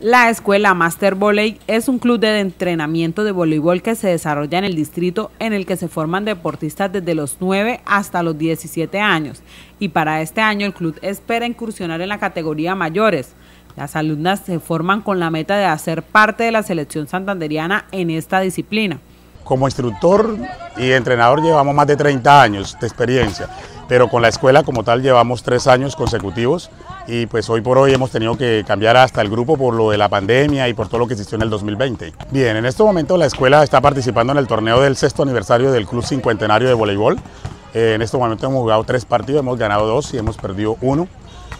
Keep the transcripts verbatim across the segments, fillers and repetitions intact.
La Escuela Máster Vóley es un club de entrenamiento de voleibol que se desarrolla en el distrito, en el que se forman deportistas desde los nueve hasta los diecisiete años, y para este año el club espera incursionar en la categoría mayores. Las alumnas se forman con la meta de hacer parte de la selección santanderiana en esta disciplina. Como instructor y entrenador llevamos más de treinta años de experiencia, pero con la escuela como tal llevamos tres años consecutivos. Y pues hoy por hoy hemos tenido que cambiar hasta el grupo por lo de la pandemia y por todo lo que existió en el dos mil veinte. Bien, en este momento la escuela está participando en el torneo del sexto aniversario del Club Cincuentenario de Voleibol. Eh, en este momento hemos jugado tres partidos, hemos ganado dos y hemos perdido uno.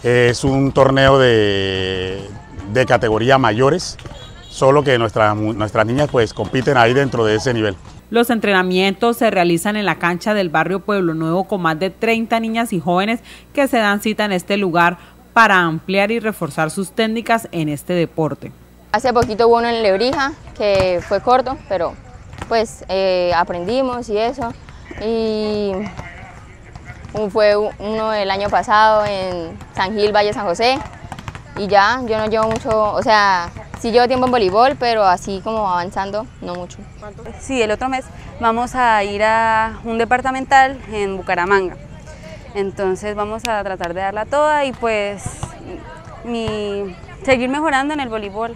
Eh, es un torneo de, de categoría mayores, solo que nuestra, nuestras niñas pues compiten ahí dentro de ese nivel. Los entrenamientos se realizan en la cancha del barrio Pueblo Nuevo con más de treinta niñas y jóvenes que se dan cita en este lugar para ampliar y reforzar sus técnicas en este deporte. Hace poquito hubo uno en Lebrija, que fue corto, pero pues eh, aprendimos y eso. Y fue uno el año pasado en San Gil, Valle San José. Y ya, yo no llevo mucho, o sea, sí llevo tiempo en voleibol, pero así como avanzando, no mucho. Sí, el otro mes vamos a ir a un departamental en Bucaramanga. Entonces vamos a tratar de darla toda y pues mi, seguir mejorando en el voleibol.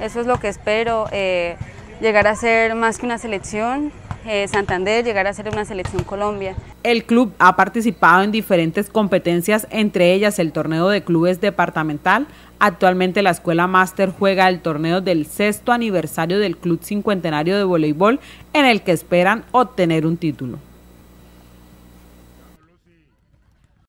Eso es lo que espero, eh, llegar a ser más que una selección eh, Santander, llegar a ser una selección Colombia. El club ha participado en diferentes competencias, entre ellas el torneo de clubes departamental. Actualmente la Escuela Máster juega el torneo del sexto aniversario del Club Cincuentenario de Voleibol, en el que esperan obtener un título.